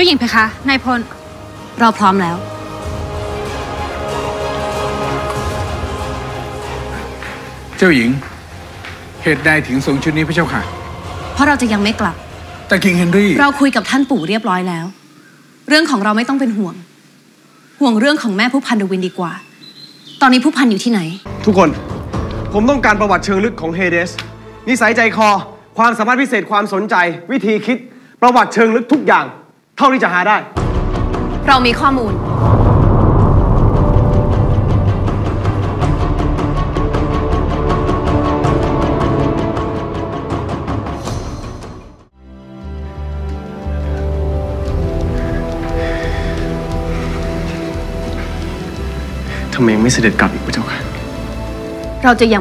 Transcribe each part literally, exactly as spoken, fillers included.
จ้าหญิงเพคะนายพลเราพร้อมแล้วเจ้าหญิงเหตุใดถึงทรงชุดนี้พระเจ้าค่ะเพราะเราจะยังไม่กลับแต่คิงเฮนรี่เราคุยกับท่านปู่เรียบร้อยแล้วเรื่องของเราไม่ต้องเป็นห่วงห่วงเรื่องของแม่ผู้พันเดวินดีกว่าตอนนี้ผู้พันอยู่ที่ไหนทุกคนผมต้องการประวัติเชิงลึกของเฮเดสนิสัยใจคอความสามารถพิเศษความสนใจวิธีคิดประวัติเชิงลึกทุกอย่างเท่าที่จะหาได้เรามีข้อมูลทำไมยังไม่เสด็จกลับอีกพระเจ้าค่ะเราจะยัง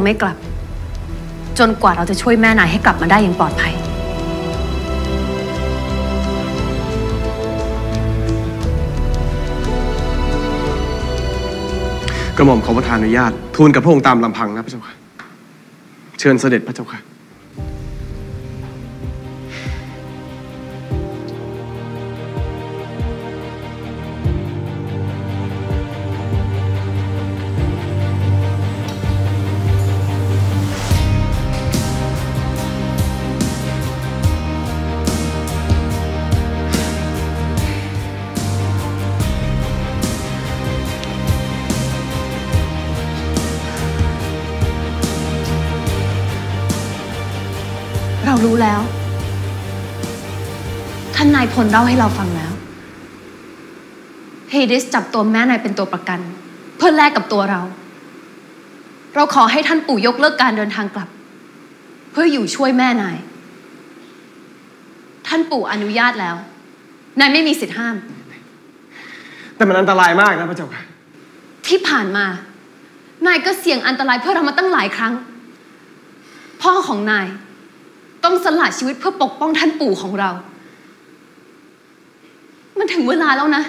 ไม่กลับจนกว่าเราจะช่วยแม่นายให้กลับมาได้อย่างปลอดภัยกระหม่อมขอประทานอนุญาตทูลกับพระองค์ตามลำพังนะพระเจ้าค่ะเชิญเสด็จพระเจ้าค่ะรู้แล้วท่านนายพลเล่าให้เราฟังแล้วเฮเดสจับตัวแม่นายเป็นตัวประกันเพื่อแลกกับตัวเราเราขอให้ท่านปู่ยกเลิกการเดินทางกลับเพื่ออยู่ช่วยแม่นายท่านปู่อนุญาตแล้วนายไม่มีสิทธิ์ห้ามแต่มันอันตรายมากนะพระเจ้าค่ะที่ผ่านมานายก็เสี่ยงอันตรายเพื่อเรามาตั้งหลายครั้งพ่อของนายต้องสละชีวิตเพื่อปกป้องท่านปู่ของเรามันถึงเวลาแล้วนะ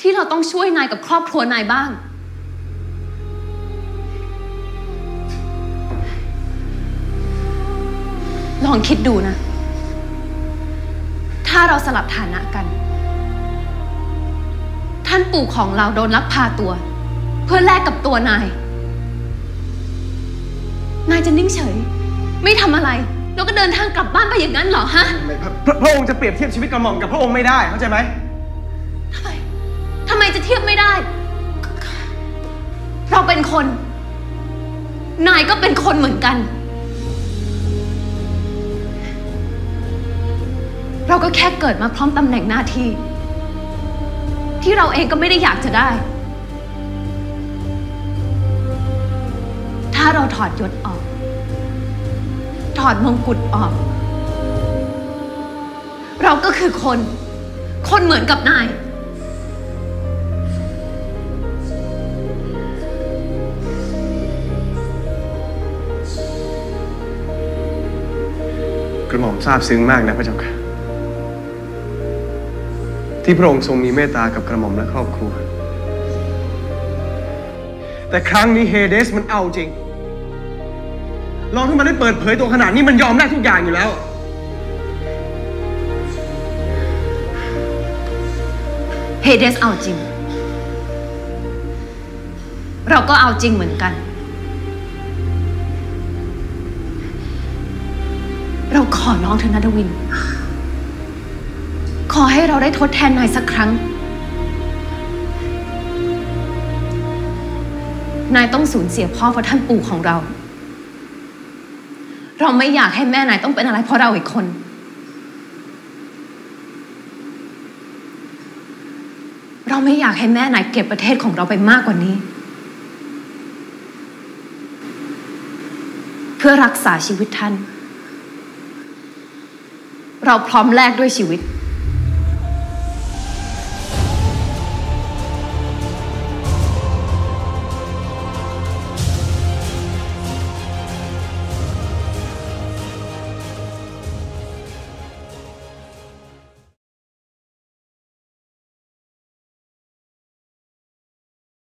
ที่เราต้องช่วยนายกับครอบครัวนายบ้างลองคิดดูนะถ้าเราสลับฐานะกันท่านปู่ของเราโดนลักพาตัวเพื่อแลกกับตัวนายนายจะนิ่งเฉยไม่ทำอะไรแล้วก็เดินทางกลับบ้านไปอย่างนั้นเหรอฮะพระองค์จะเปรียบเทียบชีวิตกระหม่อมกับพระองค์ไม่ได้เข้าใจไหมทำไมทำไมจะเทียบไม่ได้เราเป็นคนนายก็เป็นคนเหมือนกันเราก็แค่เกิดมาพร้อมตำแหน่งหน้าที่ที่เราเองก็ไม่ได้อยากจะได้ถ้าเราถอดยศออกถอดมงกุฎออกเราก็คือคนคนเหมือนกับนายกระหม่อมซาบซึ้งมากนะพระเจ้าค่ะที่พระองค์ทรงมีเมตตากับกระหม่อมและครอบครัวแต่ครั้งนี้เฮเดสมันเอาจริงลองที่มันได้เปิดเผยตัวขนาดนี้มันยอมได้ทุกอย่างอยู่แล้วเฮเดสเอาจริงเราก็เอาจริงเหมือนกันเราขอร้องเธอนะดวินขอให้เราได้ทดแทนนายสักครั้งนายต้องสูญเสียพ่อเพราะท่านปู่ของเราเราไม่อยากให้แม่นายต้องเป็นอะไรเพราะเราอีกคนเราไม่อยากให้แม่นายเก็บประเทศของเราไปมากกว่านี้เพื่อรักษาชีวิตท่านเราพร้อมแลกด้วยชีวิต